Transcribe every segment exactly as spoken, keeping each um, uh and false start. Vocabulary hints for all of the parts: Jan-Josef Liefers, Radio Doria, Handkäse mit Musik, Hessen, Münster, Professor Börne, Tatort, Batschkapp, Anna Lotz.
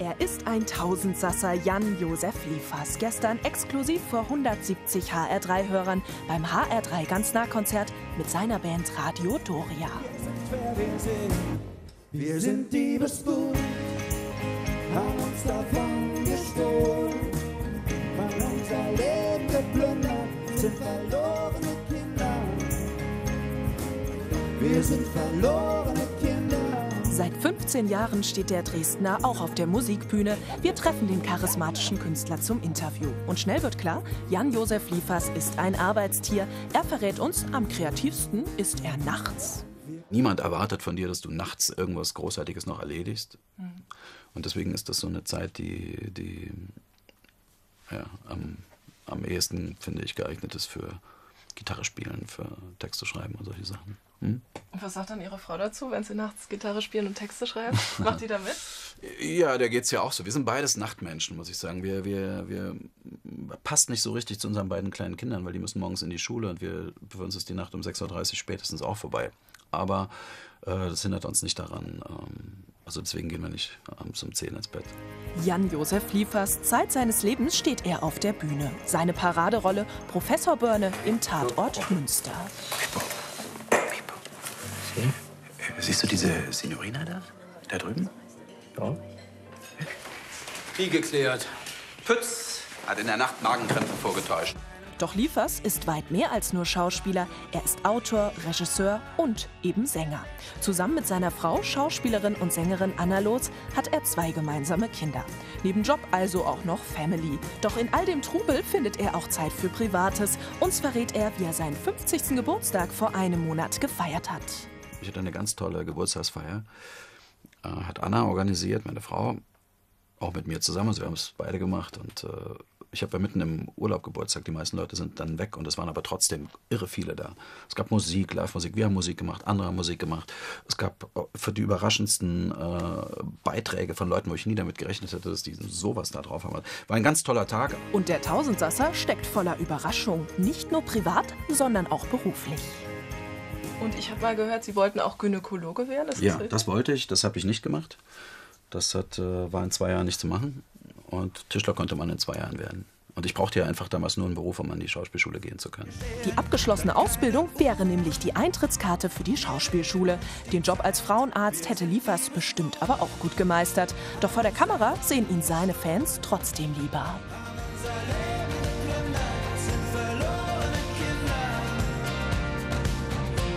Er ist ein Tausendsasser, Jan-Josef Liefers. Gestern exklusiv vor hundertsiebzig H R drei-Hörern beim H R drei-Ganz-Nah-Konzert mit seiner Band Radio Doria. Wir sind Diebesbuhl, haben uns davon gestohlen. Von unser Leben geplündert, sind verlorene Kinder. Wir sind verlorene Kinder. Seit fünfzehn Jahren steht der Dresdner auch auf der Musikbühne. Wir treffen den charismatischen Künstler zum Interview. Und schnell wird klar, Jan-Josef Liefers ist ein Arbeitstier. Er verrät uns, am kreativsten ist er nachts. Niemand erwartet von dir, dass du nachts irgendwas Großartiges noch erledigst. Mhm. Und deswegen ist das so eine Zeit, die, die ja, am, am ehesten, finde ich, geeignet ist für Gitarre spielen, für Texte schreiben und solche Sachen. Hm? Und was sagt dann Ihre Frau dazu, wenn sie nachts Gitarre spielen und Texte schreiben? Macht die da mit? Ja, da geht es ja auch so. Wir sind beides Nachtmenschen, muss ich sagen. Wir, wir, wir passt nicht so richtig zu unseren beiden kleinen Kindern, weil die müssen morgens in die Schule und wir, für uns ist die Nacht um sechs Uhr dreißig spätestens auch vorbei. Aber äh, das hindert uns nicht daran. Ähm, also deswegen gehen wir nicht abends um zehn ins Bett. Jan-Josef Liefers, Zeit seines Lebens steht er auf der Bühne. Seine Paraderolle, Professor Börne im Tatort Münster. Pippo. Pippo. Sie? Siehst du diese Signorina da? Da drüben? Ja. Wie geklärt. Pütz hat in der Nacht Magenkrämpfe vorgetäuscht. Doch Liefers ist weit mehr als nur Schauspieler. Er ist Autor, Regisseur und eben Sänger. Zusammen mit seiner Frau, Schauspielerin und Sängerin Anna Lotz, hat er zwei gemeinsame Kinder. Neben Job also auch noch Family. Doch in all dem Trubel findet er auch Zeit für Privates. Uns verrät er, wie er seinen fünfzigsten Geburtstag vor einem Monat gefeiert hat. Ich hatte eine ganz tolle Geburtstagsfeier. Äh, hat Anna organisiert, meine Frau, auch mit mir zusammen. Also wir haben es beide gemacht und... Äh, ich habe ja mitten im Urlaub Geburtstag, die meisten Leute sind dann weg und es waren aber trotzdem irre viele da. Es gab Musik, Live-Musik, wir haben Musik gemacht, andere haben Musik gemacht. Es gab für die überraschendsten äh, Beiträge von Leuten, wo ich nie damit gerechnet hätte, dass die sowas da drauf haben. War ein ganz toller Tag. Und der Tausendsasser steckt voller Überraschung, nicht nur privat, sondern auch beruflich. Und ich habe mal gehört, Sie wollten auch Gynäkologe werden? Das ja, das wollte ich, das habe ich nicht gemacht. Das hat, äh, war in zwei Jahren nicht zu machen. Und Tischler konnte man in zwei Jahren werden. Und ich brauchte ja einfach damals nur einen Beruf, um an die Schauspielschule gehen zu können. Die abgeschlossene Ausbildung wäre nämlich die Eintrittskarte für die Schauspielschule. Den Job als Frauenarzt hätte Liefers bestimmt aber auch gut gemeistert. Doch vor der Kamera sehen ihn seine Fans trotzdem lieber.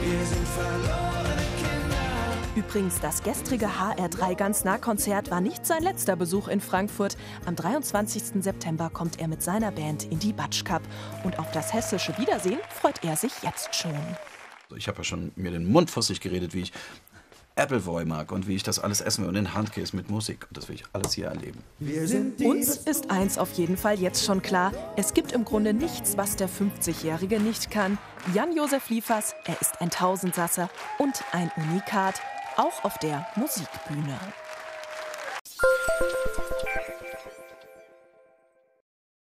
Wir sind verlorene Kinder. Übrigens, das gestrige H R drei-Ganz-Nah-Konzert war nicht sein letzter Besuch in Frankfurt. Am dreiundzwanzigsten September kommt er mit seiner Band in die Batschkapp. Und auf das hessische Wiedersehen freut er sich jetzt schon. Ich habe ja schon mir den Mund fussig geredet, wie ich Appleboy mag und wie ich das alles essen will und den Handkäse mit Musik. Und das will ich alles hier erleben. Uns ist eins auf jeden Fall jetzt schon klar. Es gibt im Grunde nichts, was der fünfzigjährige nicht kann. Jan-Josef Liefers, er ist ein Tausendsasser und ein Unikat, auch auf der Musikbühne.